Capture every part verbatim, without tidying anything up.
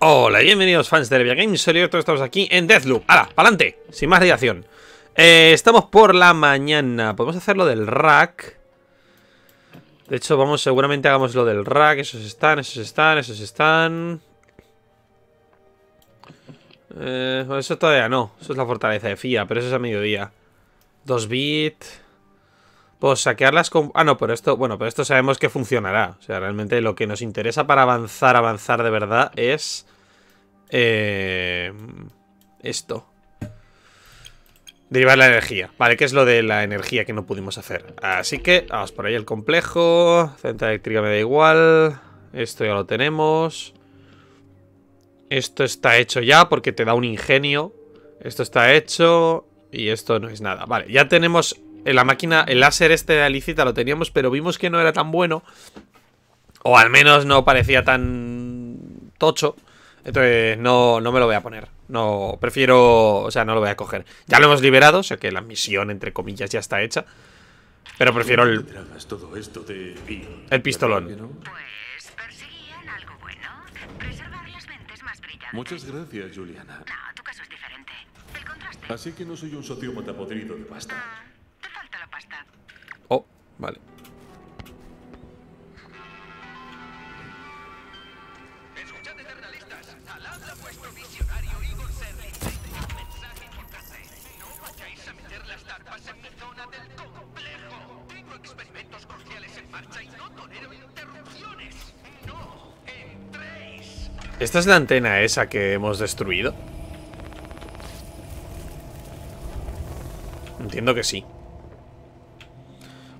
Hola, bienvenidos fans de L V G Games, soy yo, todos estamos aquí en Deathloop. ¡Hala, pa'lante! Sin más dilación. Eh, estamos por la mañana. Podemos hacer lo del rack. De hecho, vamos, seguramente hagamos lo del rack. Esos están, esos están, esos están. Eh, eso todavía no. Eso es la fortaleza de Fia, pero eso es a mediodía. dos bit. Puedo saquearlas con... Ah, no, pero esto... Bueno, pero esto sabemos que funcionará. O sea, realmente lo que nos interesa para avanzar, avanzar de verdad es... Eh, esto. Derivar la energía. Vale, que es lo de la energía que no pudimos hacer. Así que vamos por ahí el complejo. Central eléctrica me da igual. Esto ya lo tenemos. Esto está hecho ya porque te da un ingenio. Esto está hecho. Y esto no es nada. Vale, ya tenemos... La máquina, el láser este de Alicita lo teníamos, pero vimos que no era tan bueno. O al menos no parecía tan tocho. Entonces no, no me lo voy a poner. No, prefiero... O sea, no lo voy a coger. Ya lo hemos liberado, o sea que la misión, entre comillas, ya está hecha. Pero prefiero el... Todo esto de... El pistolón. Pues perseguían algo bueno. Preservar las mentes más brillantes. Muchas gracias, Juliana. No, tu caso es diferente. El contraste... Así que no soy un sociópata podrido de pasta. Ah. Oh, vale. Escuchad, eternalistas, alabla vuestro visionario Egor Serri. Tengo un mensaje importante. No vayáis a meter las tarpas en mi zona del complejo. Tengo experimentos cruciales en marcha y no tolero interrupciones. No entréis. ¿Esta es la antena esa que hemos destruido? Entiendo que sí.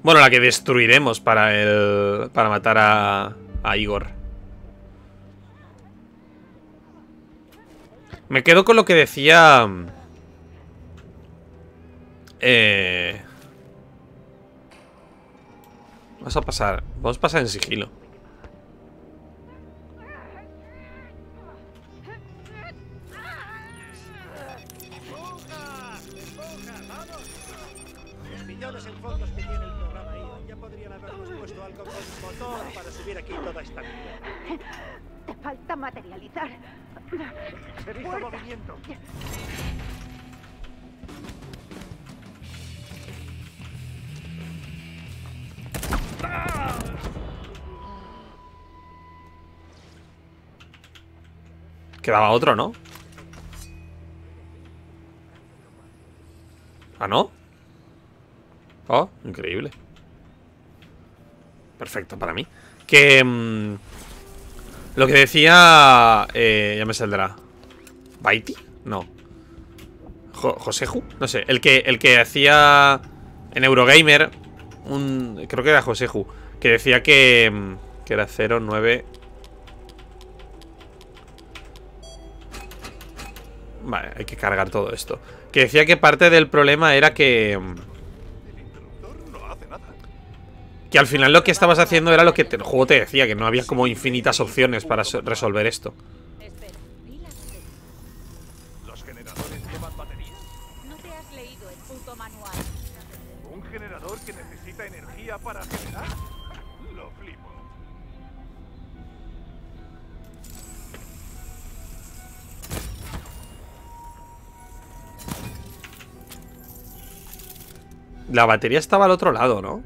Bueno, la que destruiremos para el... Para matar a... A Egor. Me quedo con lo que decía... Eh... Vamos a pasar... Vamos a pasar en sigilo. Materializar. Quedaba otro, ¿no? ¿Ah, no? Oh, increíble. Perfecto para mí. Que... Mmm, lo que decía... Eh, ya me saldrá. ¿Baiti? No. Jo ¿Joseju? No sé. El que, el que hacía en Eurogamer... Un, creo que era Joseju. Que decía que... Que era cero nueve... Vale, hay que cargar todo esto. Que decía que parte del problema era que... Que al final lo que estabas haciendo era lo que te, el juego te decía, que no había como infinitas opciones para so resolver esto. ¿Los generadores llevan batería? No te has leído el punto manual. ¿Un generador que necesita energía para generar? Lo flipo. La batería estaba al otro lado, ¿no?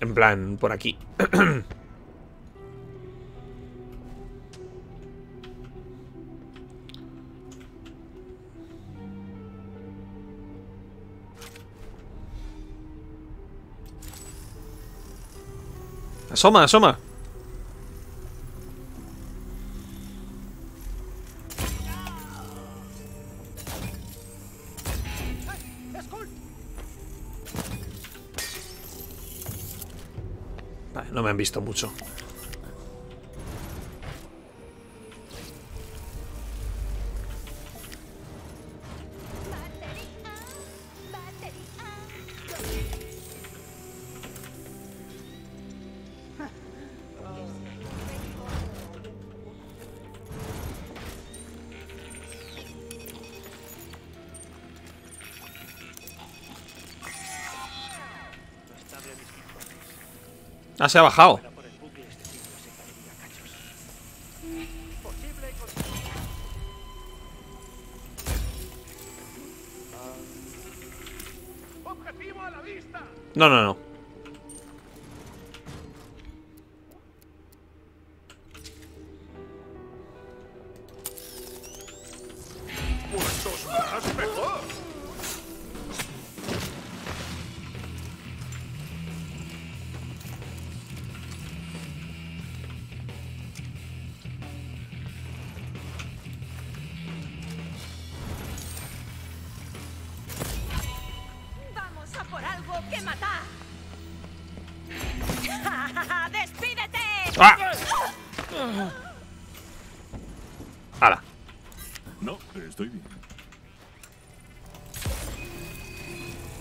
En plan, por aquí. Asoma, asoma. No me han visto mucho. Ah, se ha bajado. No, no, no.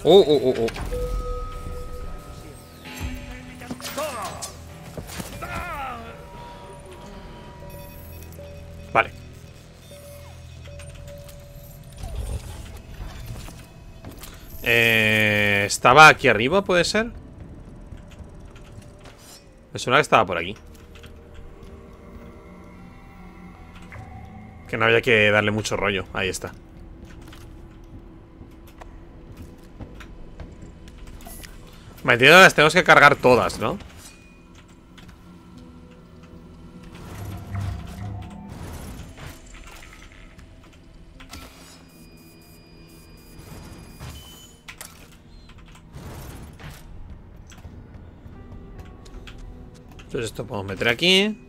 Oh, oh, oh, oh. Vale. Eh, ¿Estaba aquí arriba, puede ser? Me suena que estaba por aquí. Que no había que darle mucho rollo. Ahí está. Me entiendo, las tenemos que cargar todas, ¿no? Entonces esto podemos meter aquí.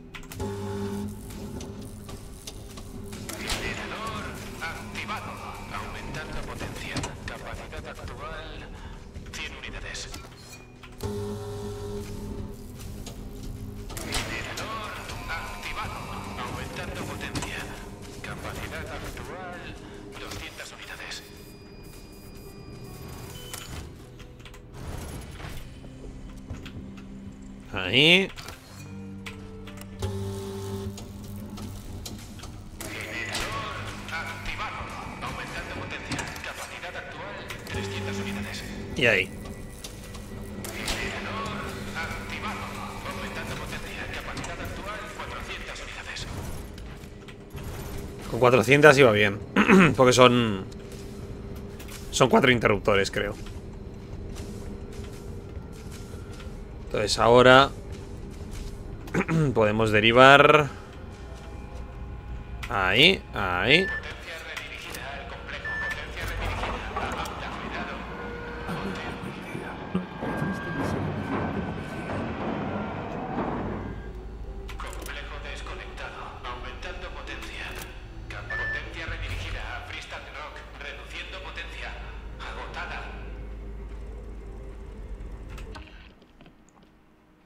Ahí. Y ahí. Con cuatrocientas iba bien. Porque son... Son cuatro interruptores, creo. Entonces ahora... Podemos derivar. Ahí, ahí.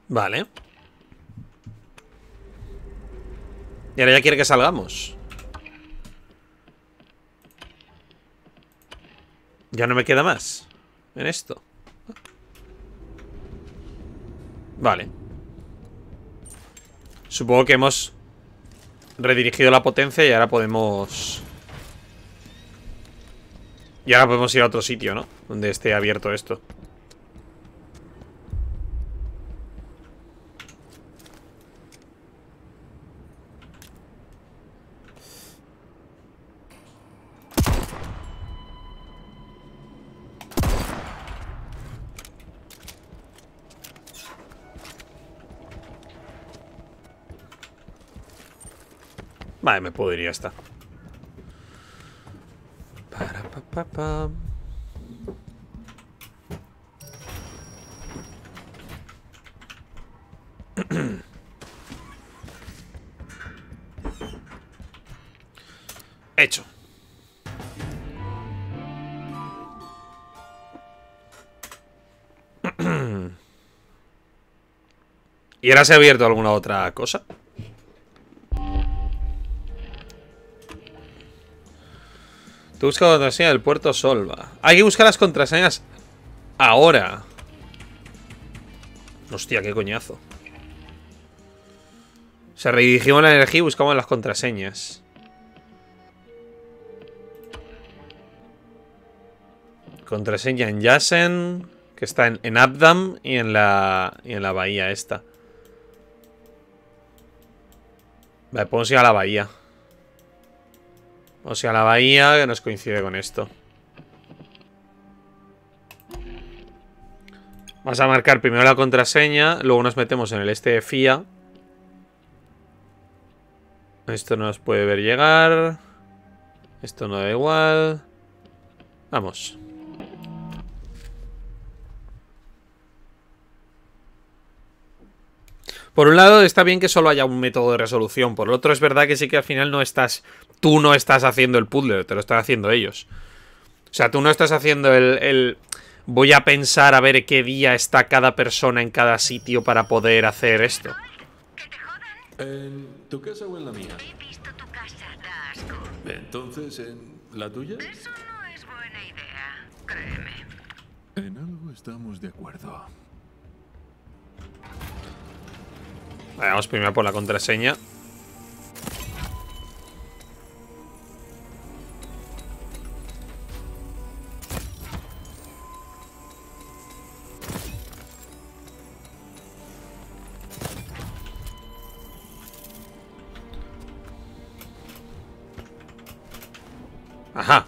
Vale. Y ahora ya quiere que salgamos. Ya no me queda más en esto. Vale. Supongo que hemos redirigido la potencia y ahora podemos... Y ahora podemos ir a otro sitio, ¿no? Donde esté abierto esto. Vale, me puedo ir y ya está. Hecho. ¿Y ahora se ha abierto alguna otra cosa? Tú buscas la contraseña del puerto Solva. Hay que buscar las contraseñas ahora. Hostia, qué coñazo. Se redirigimos la energía y buscamos las contraseñas. Contraseña en Yasen. que está en, en Abdam y en la y en la bahía esta. Vale, podemos ir a la bahía. Vamos a ir a la bahía, que nos coincide con esto. Vamos a marcar primero la contraseña, luego nos metemos en el este de Fia. Esto no nos puede ver llegar. Esto no da igual. Vamos. Por un lado está bien que solo haya un método de resolución. Por el otro es verdad que sí que al final no estás... Tú no estás haciendo el puzzle, te lo están haciendo ellos. O sea, tú no estás haciendo el... el voy a pensar a ver qué día está cada persona en cada sitio para poder hacer esto. ¿En tu casa o en la mía? He visto tu casa, da asco. Entonces, ¿en la tuya? Eso no es buena idea, créeme. En algo estamos de acuerdo. Vale, vamos primero por la contraseña. Ajá.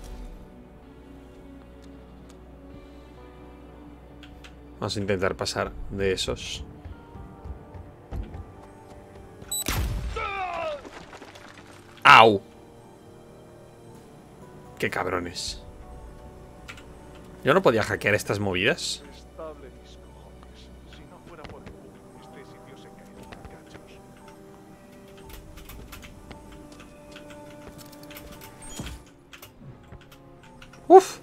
Vamos a intentar pasar de esos. ¡Au! ¡Qué cabrones! Yo no podía hackear estas movidas. Uf.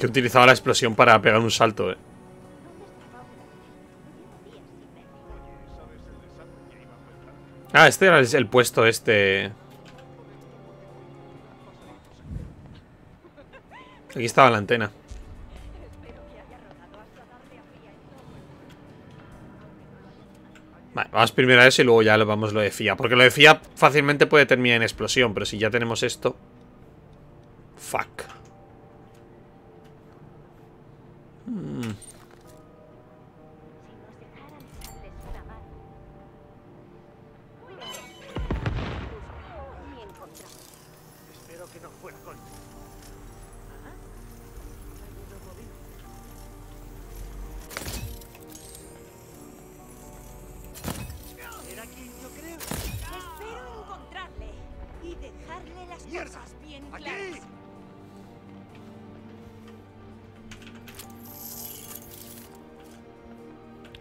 Que utilizaba la explosión para pegar un salto, eh. Ah, este era el, el puesto este. Aquí estaba la antena. Vale, vamos primero a eso y luego ya vamos lo de Fia. Porque lo de Fia fácilmente puede terminar en explosión. Pero si ya tenemos esto... Fuck. Hmm.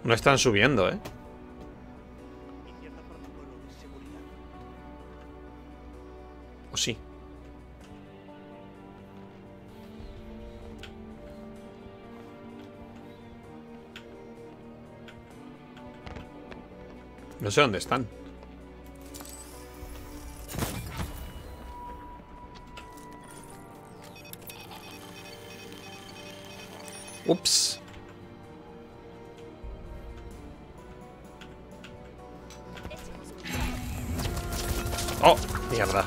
No están subiendo, ¿eh? ¿O sí? No sé dónde están. Ups. Oh, mierda.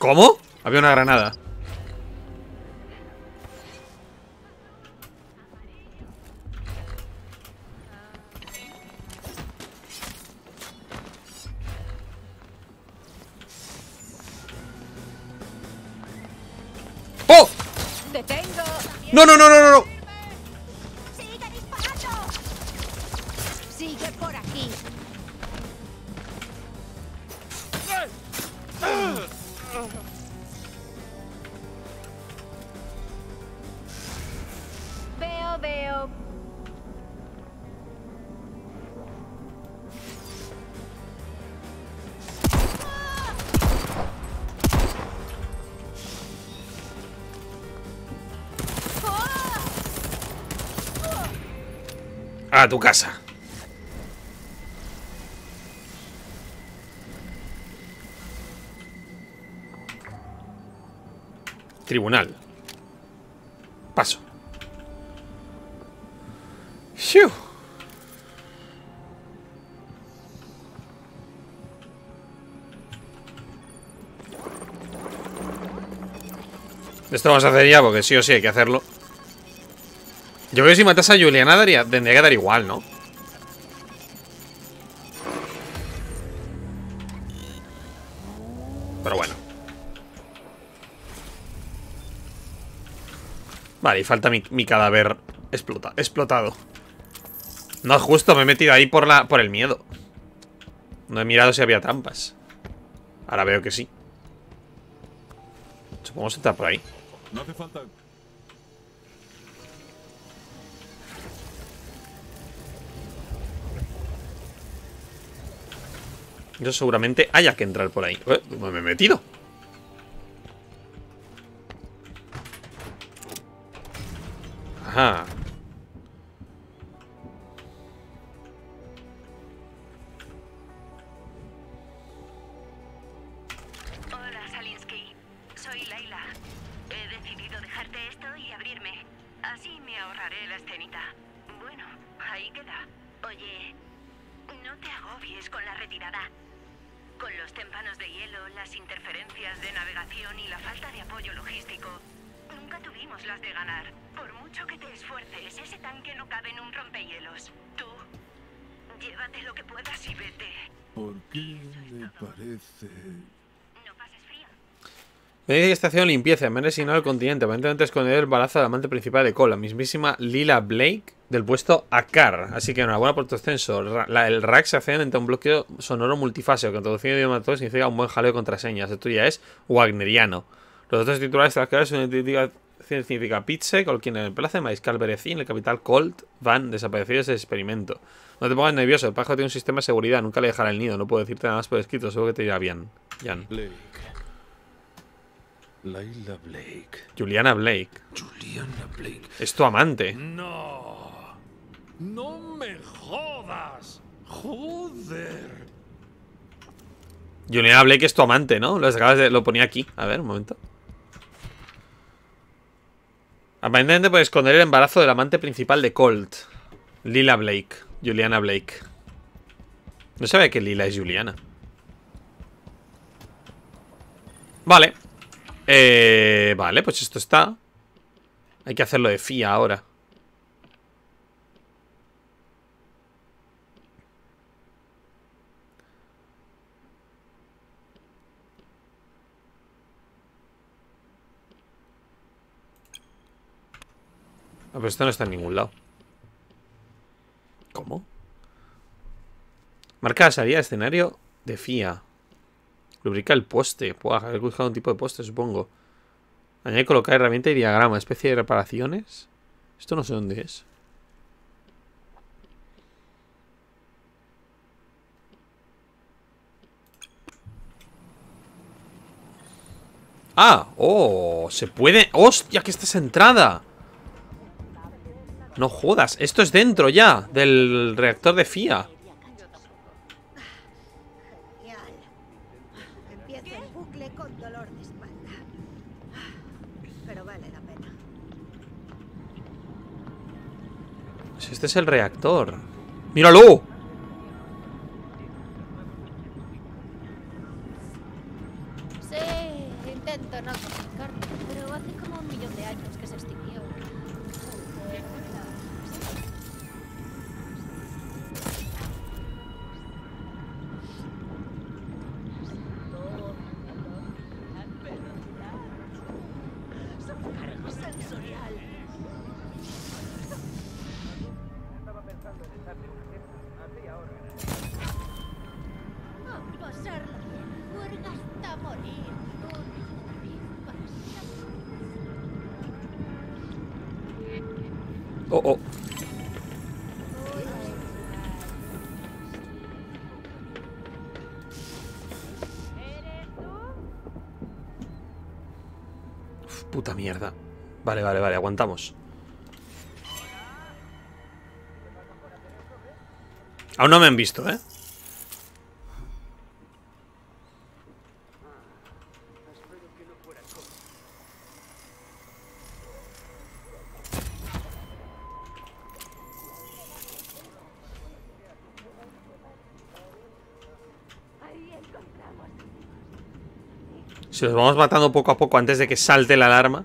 ¿Cómo? Había una granada. No, no, no, no, no, no. Sigue disparando. Sigue por aquí. Veo, veo. A tu casa. Tribunal. Paso. ¡Siu! Esto vamos a hacer ya, porque sí o sí hay que hacerlo. Yo creo que si matas a Juliana daría, tendría que dar igual, ¿no? Pero bueno. Vale, y falta mi, mi cadáver explota, explotado. No es justo, me he metido ahí por, la, por el miedo. No he mirado si había trampas. Ahora veo que sí. Supongo que está por ahí. No hace falta. Yo seguramente haya que entrar por ahí. ¿Eh? ¿Me he metido? Ajá. Hola, Salinsky. Soy Lila. He decidido dejarte esto y abrirme. Así me ahorraré la escenita. Bueno, ahí queda. Oye, no te agobies con la retirada. Con los témpanos de hielo, las interferencias de navegación y la falta de apoyo logístico, nunca tuvimos las de ganar. Por mucho que te esfuerces, ese tanque no cabe en un rompehielos. Tú, llévate lo que puedas y vete. ¿Por qué me parece...? No pases frío. Venid de estación limpieza, me han resignado el continente. Aparentemente escondido el balazo del amante principal de Colt, la mismísima Lila Blake, del puesto Akar. Así que enhorabuena por tu ascenso. El rack se accede a un bloqueo sonoro multifaseo, que en traducción de idioma todo significa un buen jaleo de contraseñas. Esto ya es wagneriano. Los dos titulares de las claves son científica Pitze, con quien en el plaza de Mariscal Berezín, el capital Colt, van desaparecidos de ese experimento. No te pongas nervioso, el pájaro tiene un sistema de seguridad, nunca le dejará el nido. No puedo decirte nada más por escrito, seguro que te irá bien. Jan. Blake. Lila Blake. Juliana Blake. Juliana Blake. Es tu amante. No. ¡No me jodas! ¡Joder! Juliana Blake es tu amante, ¿no? Lo, de, lo ponía aquí. A ver, un momento. Aparentemente puede esconder el embarazo del amante principal de Colt. Lila Blake. Juliana Blake. No sabía que Lila es Juliana. Vale. Eh, vale, pues esto está. Hay que hacerlo de Fia ahora. Ah, pero esto no está en ningún lado. ¿Cómo? Marca la salida de escenario de Fia. Lubrica el poste. Puedo haber buscado un tipo de poste, supongo. Añade colocar herramienta y diagrama. Especie de reparaciones. Esto no sé dónde es. Ah, oh, se puede. ¡Hostia, que esta es entrada! No jodas, esto es dentro ya del reactor de Fia. Empiezo el bucle con dolor de espalda. Pero vale la pena. Este es el reactor. ¡Míralo! Sí, intento no comunicarme, pero hace como un millón de años que se extinguió. Oh, oh. Uf, puta mierda. Vale, vale, vale, aguantamos. Aún no me han visto, ¿eh? Si los vamos matando poco a poco antes de que salte la alarma.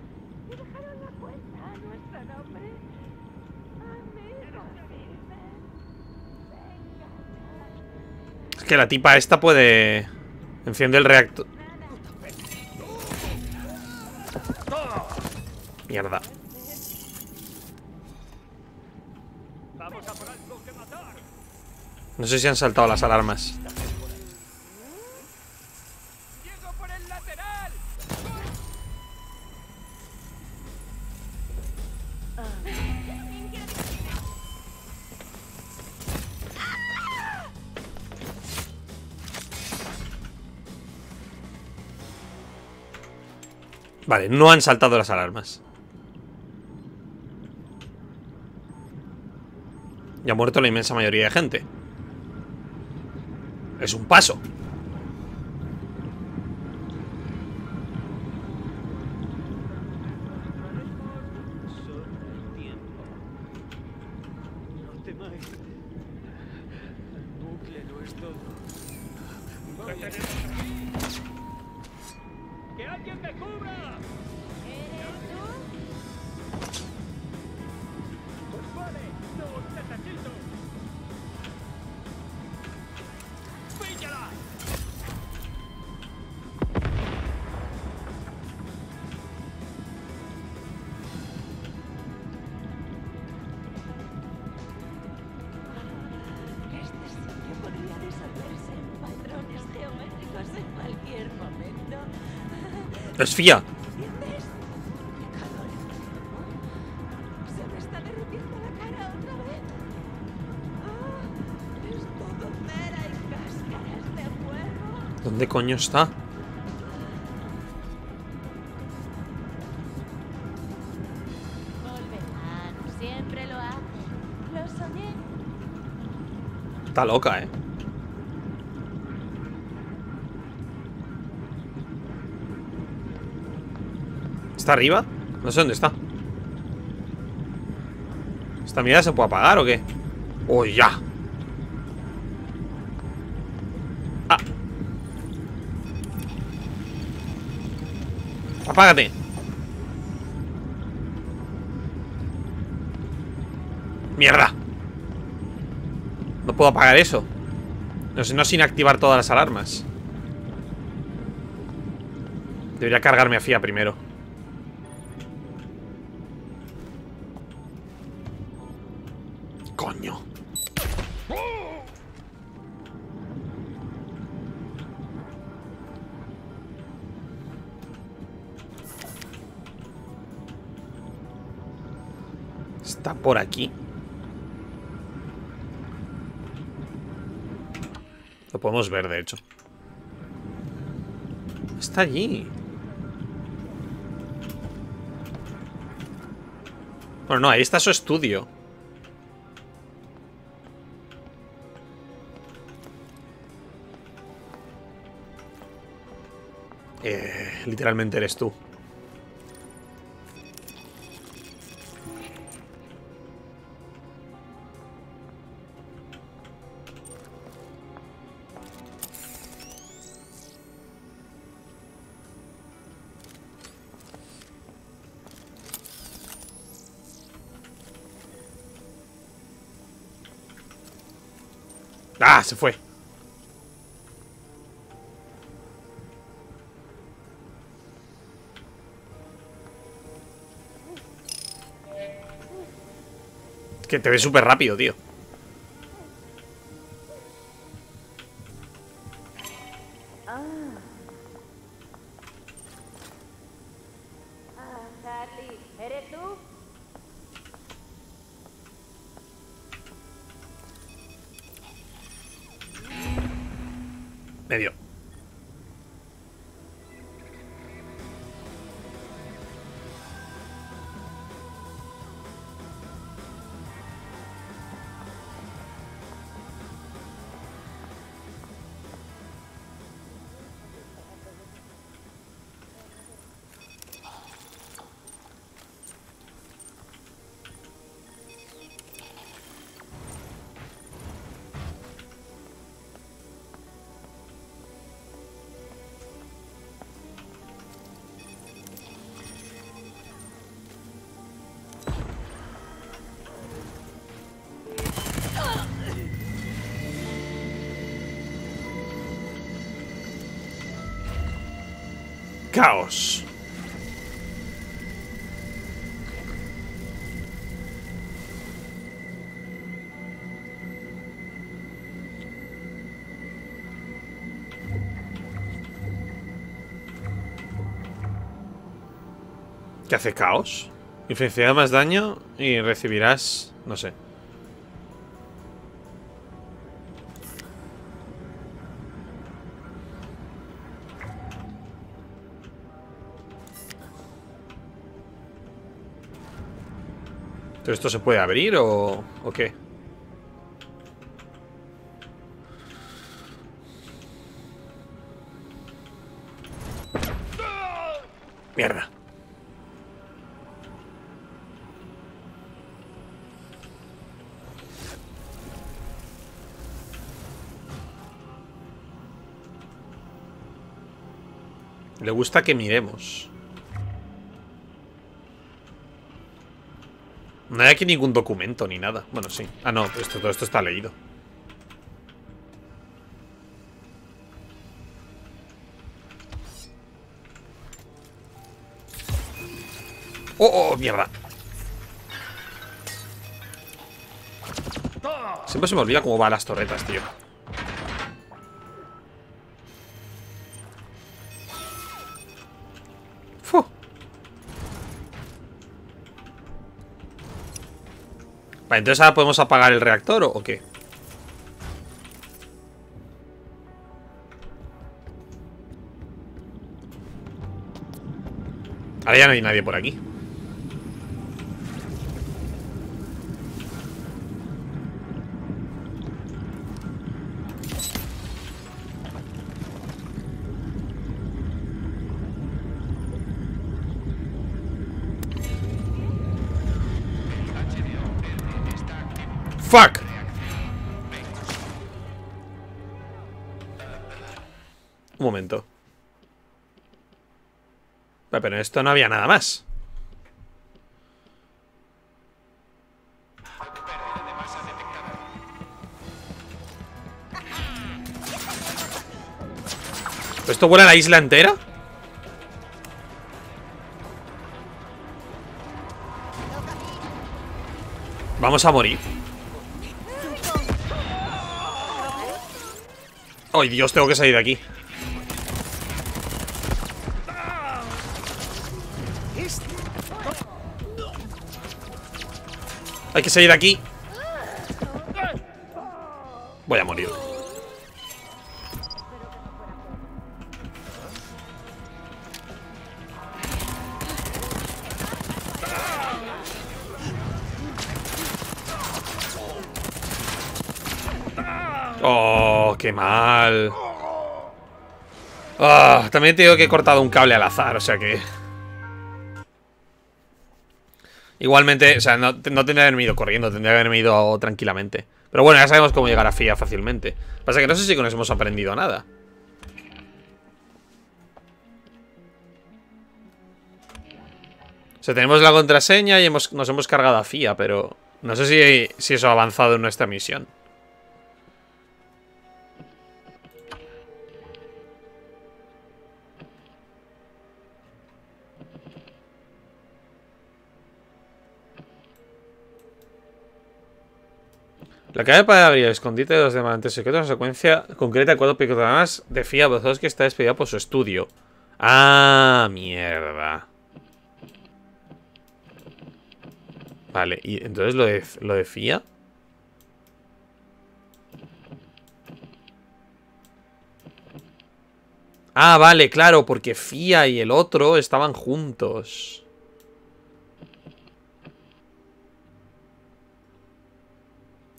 Es que la tipa esta puede... Enciende el reactor. Mierda. No sé si han saltado las alarmas. Vale, no han saltado las alarmas. Y ha muerto la inmensa mayoría de gente. Es un paso. Es Fia. ¿Dónde coño está? Está loca, eh. ¿Está arriba? No sé dónde está. ¿Esta mierda se puede apagar o qué? ¡Oh, ya! ¡Ah! ¡Apágate! ¡Mierda! No puedo apagar eso. No sé, no sin activar todas las alarmas. Debería cargarme a Fia primero. Está por aquí. Lo podemos ver, de hecho. Está allí. Bueno, no, ahí está su estudio. Eh, literalmente eres tú. Ah, se fue. Es que te ves súper rápido, tío. caos. ¿Qué hace caos? Infligirá más daño y recibirás... no sé. ¿Pero esto se puede abrir o, o qué? Mierda. Le gusta que miremos. No hay aquí ningún documento ni nada. Bueno, sí. Ah, no, esto, todo esto está leído. ¡Oh, oh, mierda! Siempre se me olvida cómo van las torretas, tío. Vale, entonces ahora podemos apagar el reactor o qué. Ahora ya no hay nadie por aquí. Fuck. Un momento. Pero en esto no había nada más. ¿Esto vuela a la isla entera? Vamos a morir. ¡Ay, Dios! Tengo que salir de aquí. Hay que salir de aquí. Voy a morir. Oh, qué mal. Oh, también te digo que he cortado un cable al azar, o sea que... Igualmente, o sea, no, no tendría que haberme ido corriendo, tendría que haberme ido tranquilamente. Pero bueno, ya sabemos cómo llegar a Fia fácilmente. Pasa que no sé si con eso hemos aprendido nada. O sea, tenemos la contraseña y hemos, nos hemos cargado a Fia, pero... No sé si, si eso ha avanzado en nuestra misión. La clave para abrir el escondite de los demandantes secretos es una secuencia concreta de cuatro picotonadas de Fia Bozos que está despedida por su estudio. ¡Ah, mierda! Vale, y entonces lo de, lo de Fia. Ah, vale, claro, porque Fia y el otro estaban juntos.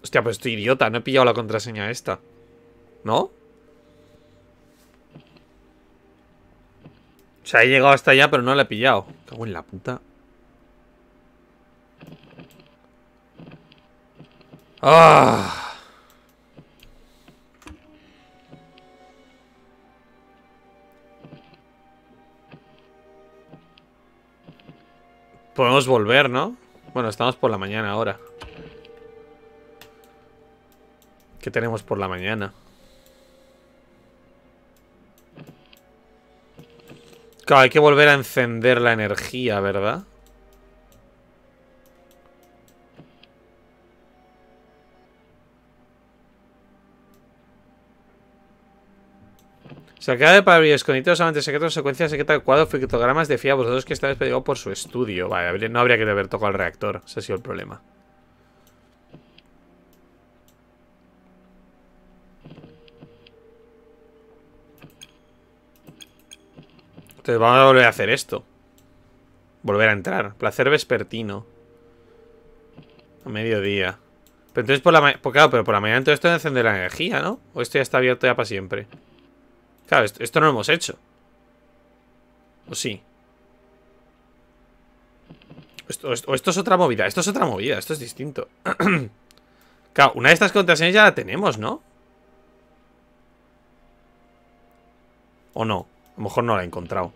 Hostia, pues estoy idiota, no he pillado la contraseña esta. ¿No? O sea, he llegado hasta allá, pero no la he pillado. Cago en la puta. ¡Ah! Podemos volver, ¿no? Bueno, estamos por la mañana ahora. ¿Qué tenemos por la mañana? Claro, hay que volver a encender la energía, ¿verdad? Se acaba de abrir escondidos solamente secretos, secuencias secretas, cuadros, criptogramas de Fia, vosotros que estáis pedidos por su estudio. Vale, no habría que haber tocado el reactor. Ese ha sido el problema. Entonces vamos a volver a hacer esto. Volver a entrar. Placer vespertino. A mediodía. Pero entonces por la mañana... Claro, pero por la mañana entonces esto encender la energía, ¿no? O esto ya está abierto ya para siempre. Claro, esto, esto no lo hemos hecho. ¿O sí? Esto, esto, esto es otra movida. Esto es otra movida. Esto es distinto. Claro, una de estas contraseñas ya la tenemos, ¿no? ¿O no? A lo mejor no la he encontrado.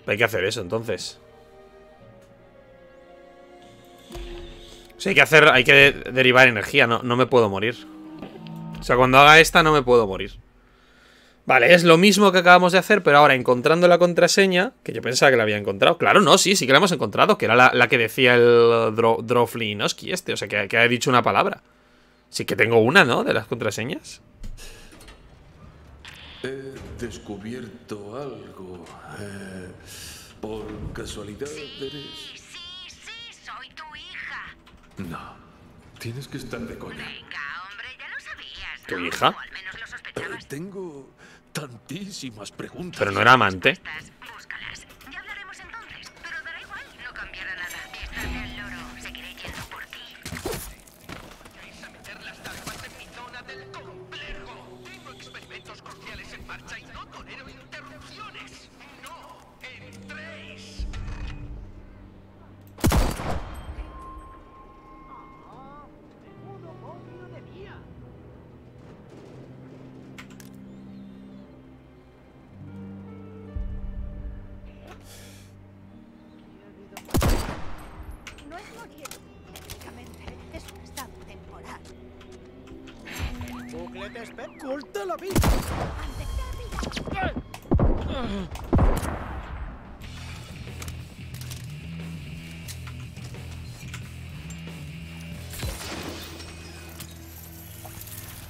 Pero hay que hacer eso, entonces. O sea, hay que hacer, hay que de derivar energía, no, no me puedo morir. O sea, cuando haga esta no me puedo morir. Vale, es lo mismo que acabamos de hacer, pero ahora encontrando la contraseña, que yo pensaba que la había encontrado. Claro, no, sí, sí que la hemos encontrado, que era la, la que decía el dro Droflinowski este, o sea, que, que ha dicho una palabra. Sí que tengo una, ¿no? De las contraseñas. He descubierto algo. Eh, por casualidad eres... No, tienes que estar de coña. Venga, hombre, ya lo sabías, ¿no? ¿Tu hija? O al menos lo sospechabas. Eh, tengo tantísimas preguntas. Pero no era amante. Búscalas. Ya hablaremos entonces, pero dará igual, no cambiará nada. Estás del loro, seguiré yendo por ti. Vais a meter las tapas en mi zona del complejo. Tengo experimentos cruciales en marcha y no tolero interrupciones. No entréis.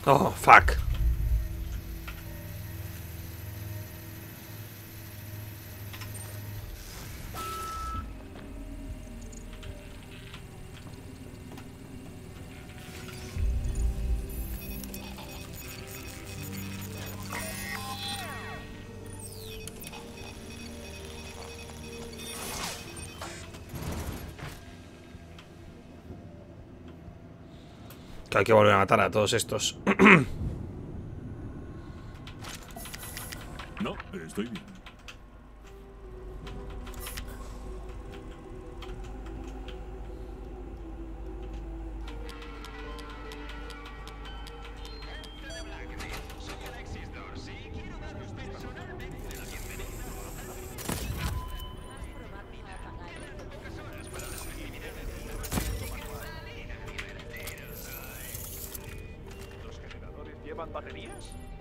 Oh, fuck. Hay que volver a matar a todos estos. No, estoy bien.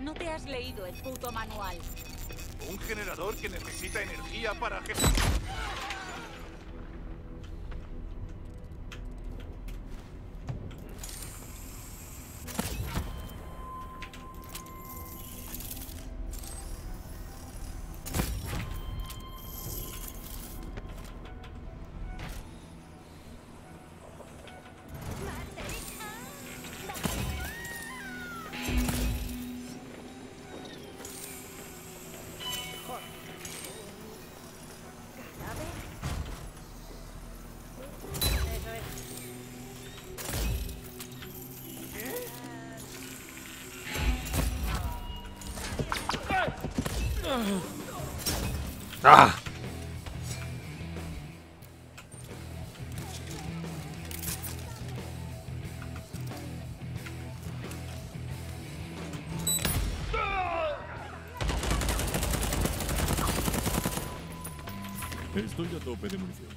¿No te has leído el puto manual? Un generador que necesita energía para... ¡Ah! Estoy a tope de munición.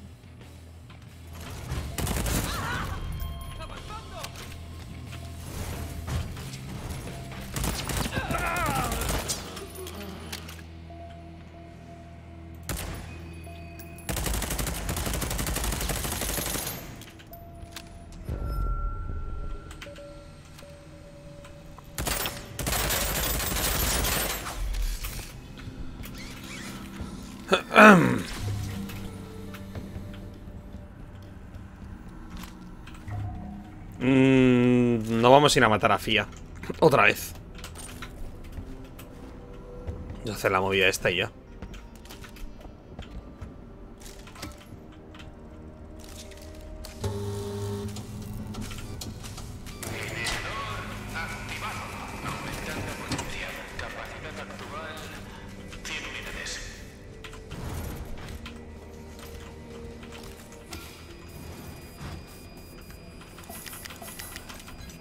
mm, no vamos a ir a matar a Fia otra vez. Voy a hacer la movida esta y ya.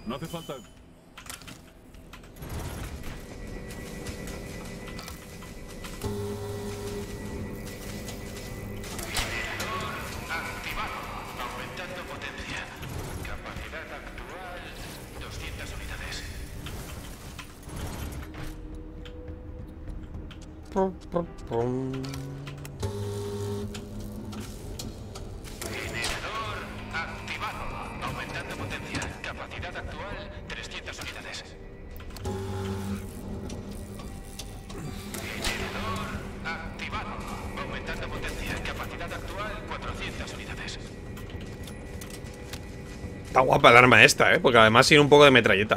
No hace falta. Está guapa el arma esta, ¿eh? Porque además tiene un poco de metralleta.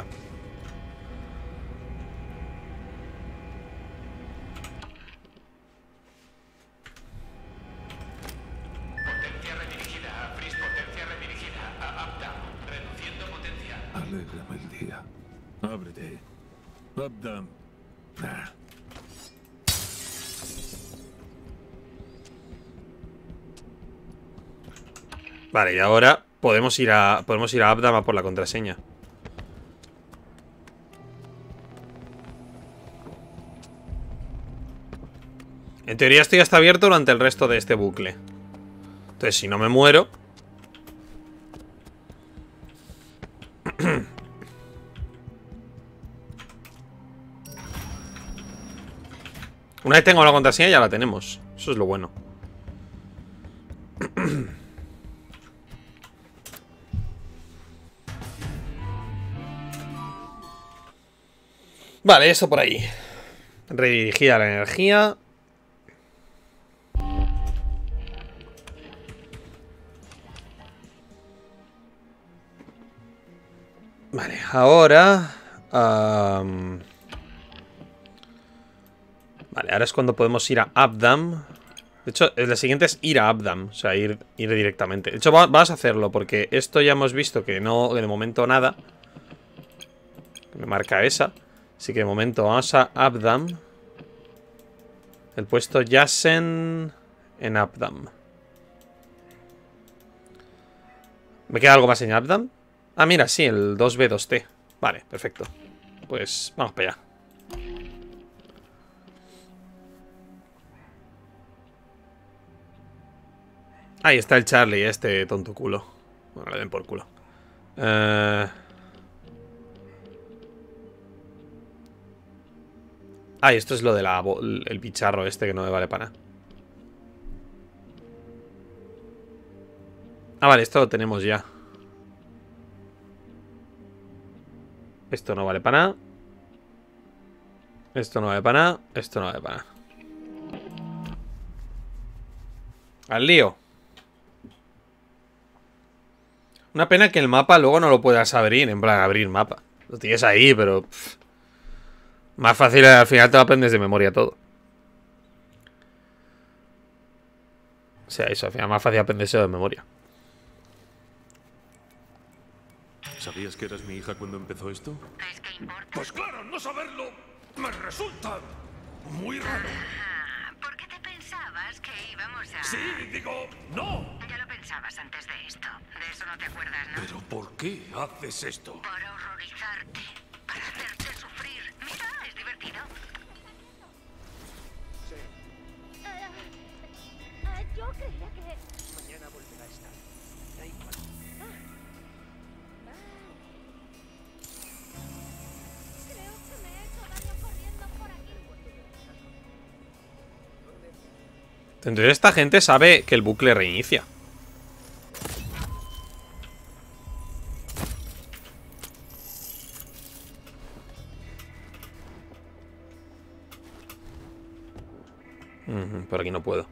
Potencia redirigida a Fris, potencia redirigida a Abdam, reduciendo potencia. Alégrame el día. Ábrete. Abdam. Nah. Vale, y ahora... Podemos ir a. Podemos ir a Abdama por la contraseña. En teoría esto ya está abierto durante el resto de este bucle. Entonces, si no me muero. Una vez tengo la contraseña, ya la tenemos. Eso es lo bueno. Vale, eso por ahí. Redirigida la energía. Vale, ahora... Um... Vale, ahora es cuando podemos ir a Abdam. De hecho, la siguiente es ir a Abdam. O sea, ir, ir directamente. De hecho, va, vas a hacerlo porque esto ya hemos visto que no... De momento nada. Me marca esa. Así que de momento vamos a Abdam. El puesto Yasen en Abdam. ¿Me queda algo más en Abdam? Ah, mira, sí, el dos B dos T. Vale, perfecto. Pues vamos para allá. Ahí está el Charlie, este tonto culo. Bueno, le den por culo. Eh... Uh... Ah, y esto es lo del de bicharro este que no me vale para nada. Ah, vale, esto lo tenemos ya. Esto no vale para nada. Esto no vale para nada. Esto no vale para nada. Al lío. Una pena que el mapa luego no lo puedas abrir. En plan, abrir mapa. Lo tienes ahí, pero... Pff. Más fácil, al final te lo aprendes de memoria todo. O sea, eso, al final más fácil aprenderse de memoria. ¿Sabías que eras mi hija cuando empezó esto? ¿Es que importa? Pues claro, no saberlo me resulta muy raro. Ajá, ¿por qué te pensabas que íbamos a...? Sí, digo, no. Ya lo pensabas antes de esto. De eso no te acuerdas, ¿no? ¿Pero por qué haces esto? Por horrorizarte, para hacerte sufrir. Mira, es divertido. Sí. Uh, uh, yo creía que... Mañana volverá a estar. Da igual. Ah. Vale. Creo que me he hecho daño corriendo por aquí. Entonces esta gente sabe que el bucle reinicia. Por aquí no puedo.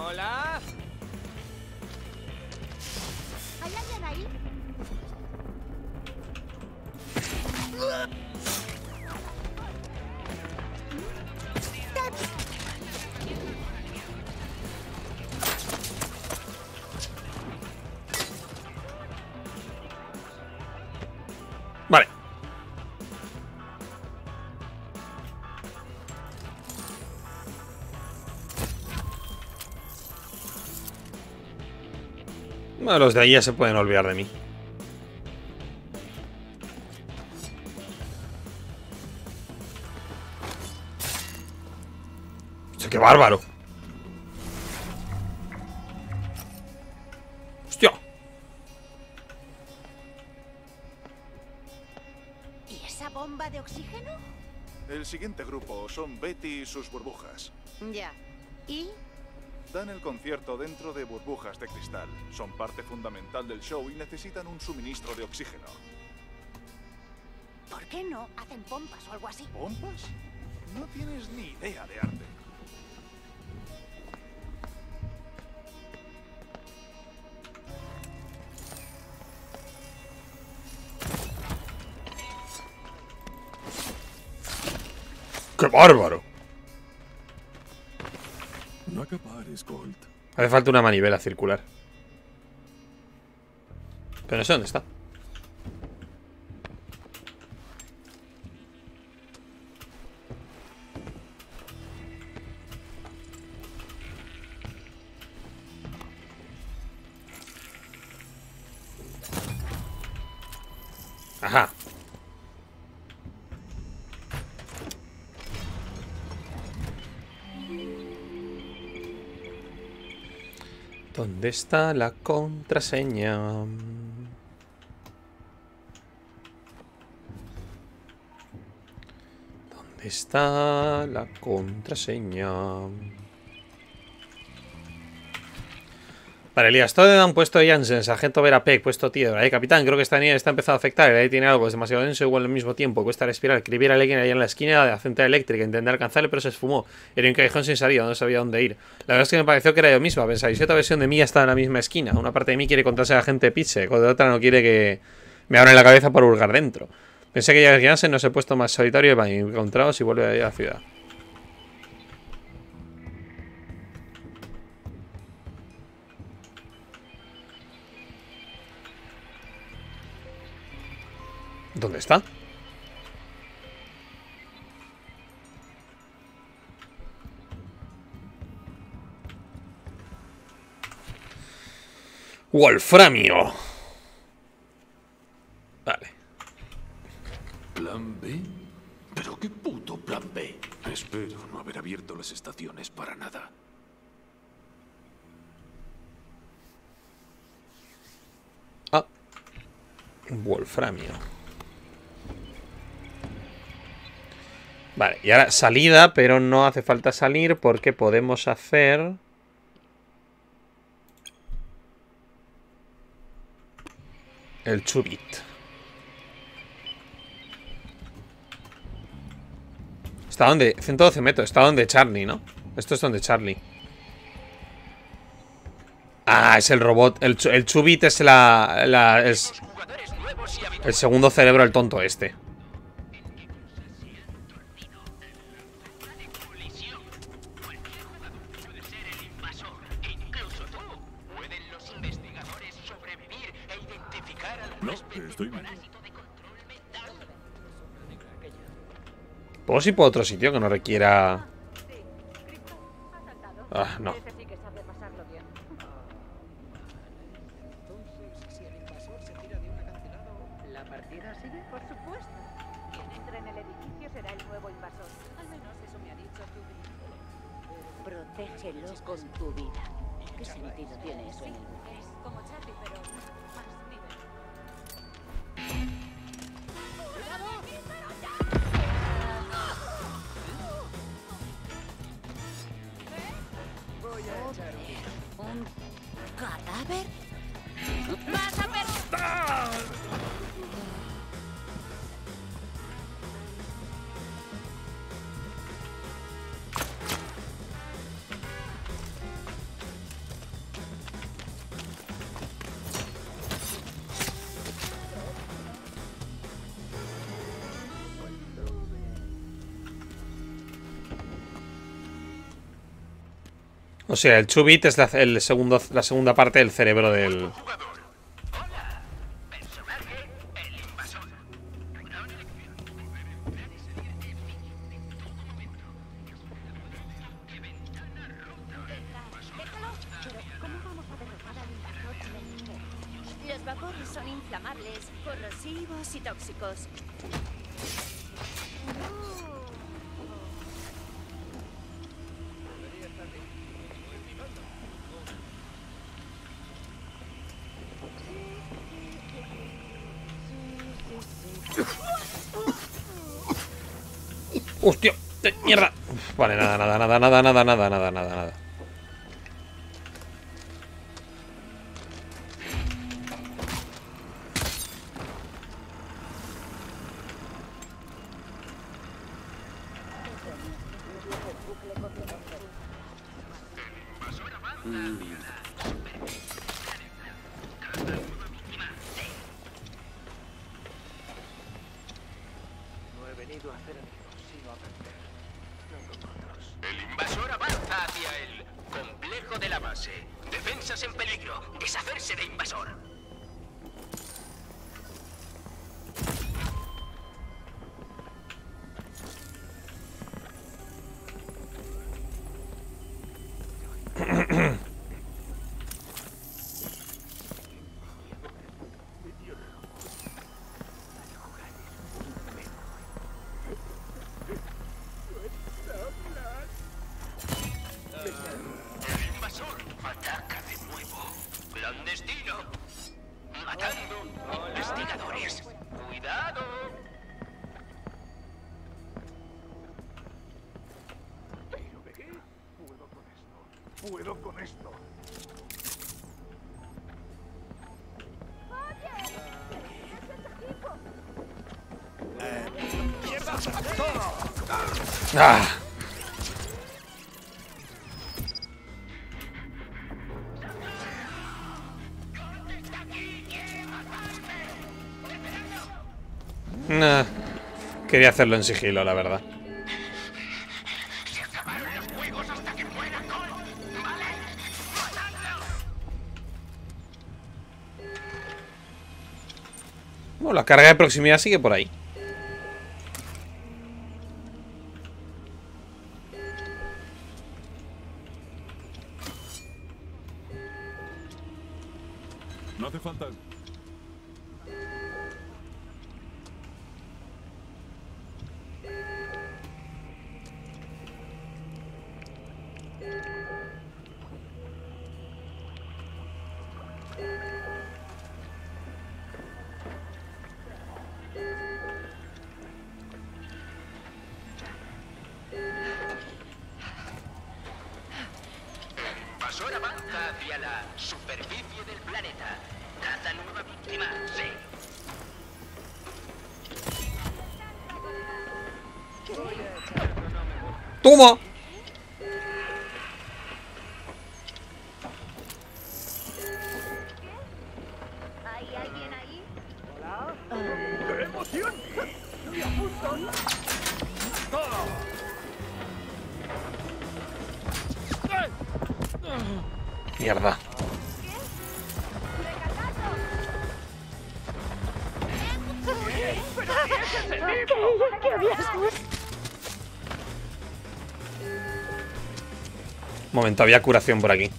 Hola. ¿Hay alguien ahí? Vale. Bueno, los de ahí ya se pueden olvidar de mí. ¡Qué bárbaro! ¡Hostia! ¿Y esa bomba de oxígeno? El siguiente grupo son Betty y sus burbujas. Ya. ¿Y? Dan el concierto dentro de burbujas de cristal. Son parte fundamental del show y necesitan un suministro de oxígeno. ¿Por qué no hacen pompas o algo así? ¿Pompas? No tienes ni idea de arte. ¡Qué bárbaro! No acabares, Colt. Hace falta una manivela circular. Pero no sé dónde está. Ajá. ¿Dónde está la contraseña? ¿Dónde está la contraseña? Vale, Elías, todo le han puesto Janssen, sargento Vera Peck, puesto tío. Ahí, capitán, creo que esta nieve está empezando a afectar. Ahí tiene algo, es demasiado denso, igual al mismo tiempo. Cuesta respirar. Escribir a alguien allá en la esquina de la central eléctrica. Intenté alcanzarle, pero se esfumó. Era un callejón sin salida, no sabía dónde ir. La verdad es que me pareció que era yo misma. Pensáis, otra versión de mí ya está en la misma esquina. Una parte de mí quiere contarse a la gente pizza, cuando otra no quiere que me abran la cabeza por hurgar dentro. Pensé que ya Janssen no se ha puesto más solitario y me he encontrado si vuelve a la ciudad. ¿Dónde está? Wolframio. Vale. ¿Plan B? ¿Pero qué puto plan B? Espero no haber abierto las estaciones para nada. Ah. Wolframio. Vale, y ahora salida, pero no hace falta salir porque podemos hacer... el Chubit. ¿Está donde? ciento doce metros. Está donde Charlie, ¿no? Esto es donde Charlie. Ah, es el robot. El, el Chubit es la... la es el segundo cerebro del tonto este. ¿Puedo ir por otro sitio que no requiera...? Ah, no. O sea, el Chubit es la, el segundo, la segunda parte del cerebro del... ¡Hostia! ¡Mierda! Vale, nada, nada, nada, nada, nada, nada, nada, nada, nada. Ah. Nah, quería hacerlo en sigilo, la verdad. Bueno, la carga de proximidad sigue por ahí. ¿Cómo? ¿Hay alguien ahí? Hola. ¡Qué emoción! ¡Me apuntan! ¡Todo! Mierda. Momento, había curación por aquí.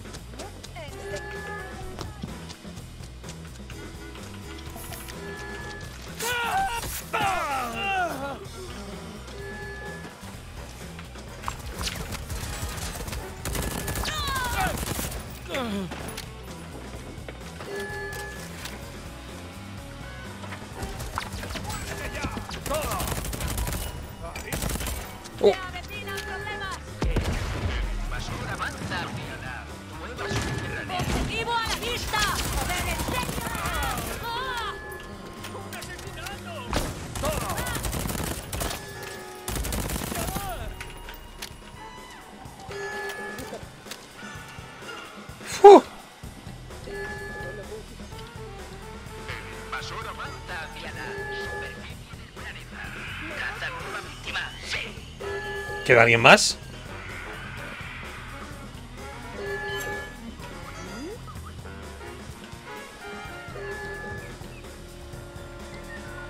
¿Queda alguien más?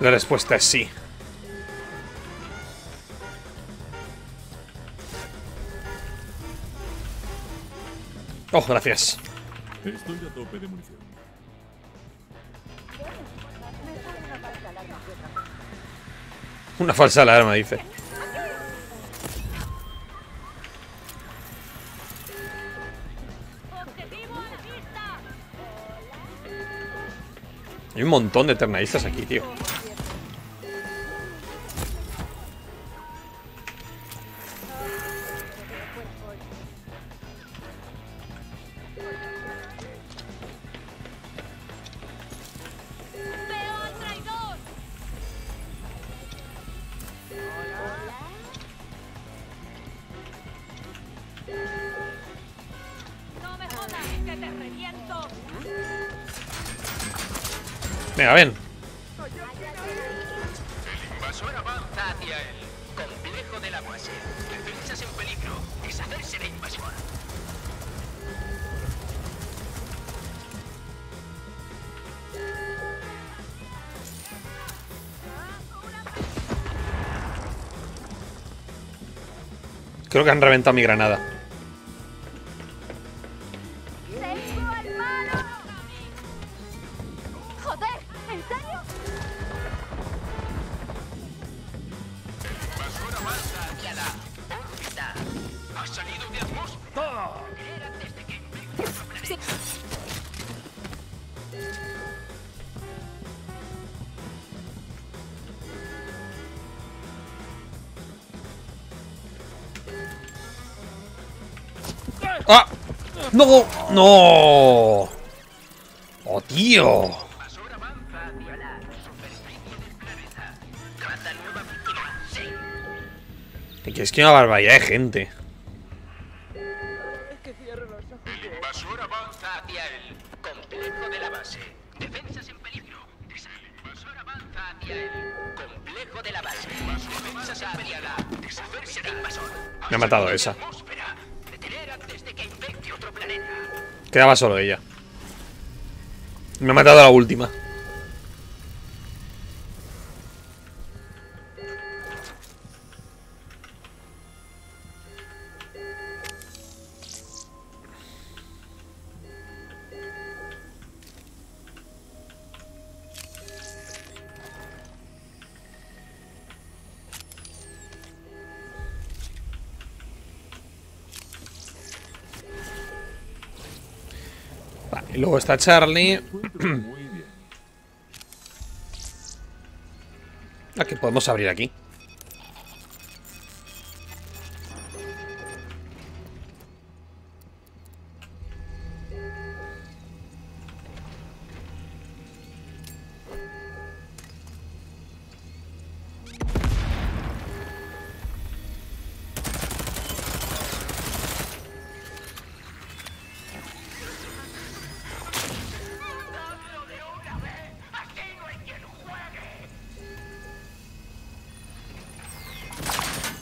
La respuesta es sí. Oh, gracias. Estoy a tope de munición. Una falsa alarma, dice. Hay un montón de eternalistas aquí, tío. Venga, ven. El invasor avanza hacia el complejo del aguacero. Defensas en peligro. Deshacerse de invasor. Creo que han reventado mi granada. ¡Ah! ¡No! ¡No! ¡Oh, tío! Que es que una barbaridad de gente. El invasor avanza hacia el complejo de la base. Defensas en peligro. El invasor avanza hacia el complejo de la base. Defensas en peligro. Deshacerse de invasor. Me ha matado esa. Quedaba solo ella. Me ha matado a la última. Y luego está Charlie. Ah, que podemos abrir aquí.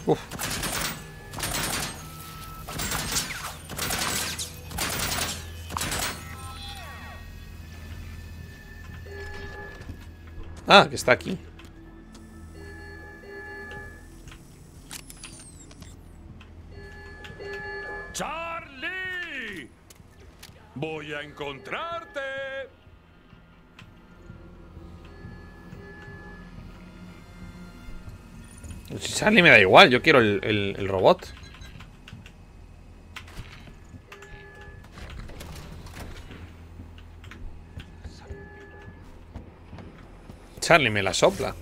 Uf. Ah, que está aquí. Charlie, voy a encontrarte. Si Charlie me da igual, yo quiero el, el, el robot. Charlie me la sopla.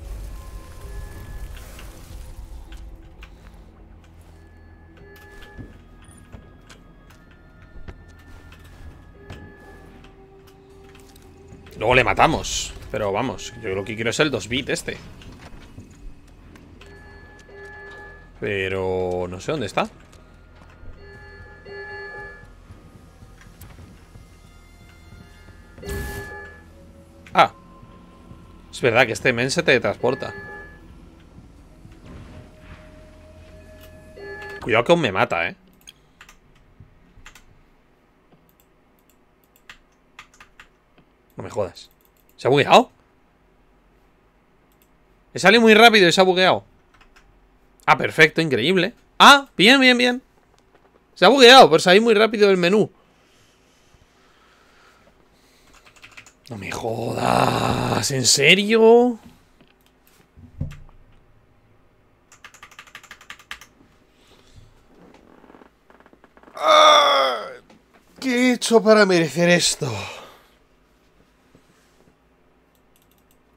Luego le matamos. Pero vamos, yo lo que quiero es el dos bit este. Pero no sé dónde está. Ah. Es verdad que este men se teletransporta. Cuidado que aún me mata, eh. No me jodas. ¿Se ha bugueado? He salido muy rápido y se ha bugueado. Ah, perfecto, increíble. Ah, bien, bien, bien. Se ha bugueado por salir muy rápido del menú. No me jodas, ¿en serio? Ah, ¿qué he hecho para merecer esto?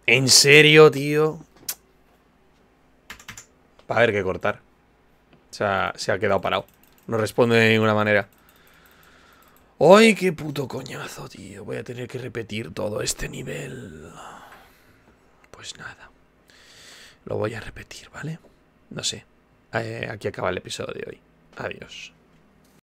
¿En serio, tío? Va a haber que cortar. Se ha, se ha quedado parado. No responde de ninguna manera. ¡Ay, qué puto coñazo, tío! Voy a tener que repetir todo este nivel. Pues nada. Lo voy a repetir, ¿vale? No sé. Eh, aquí acaba el episodio de hoy. Adiós.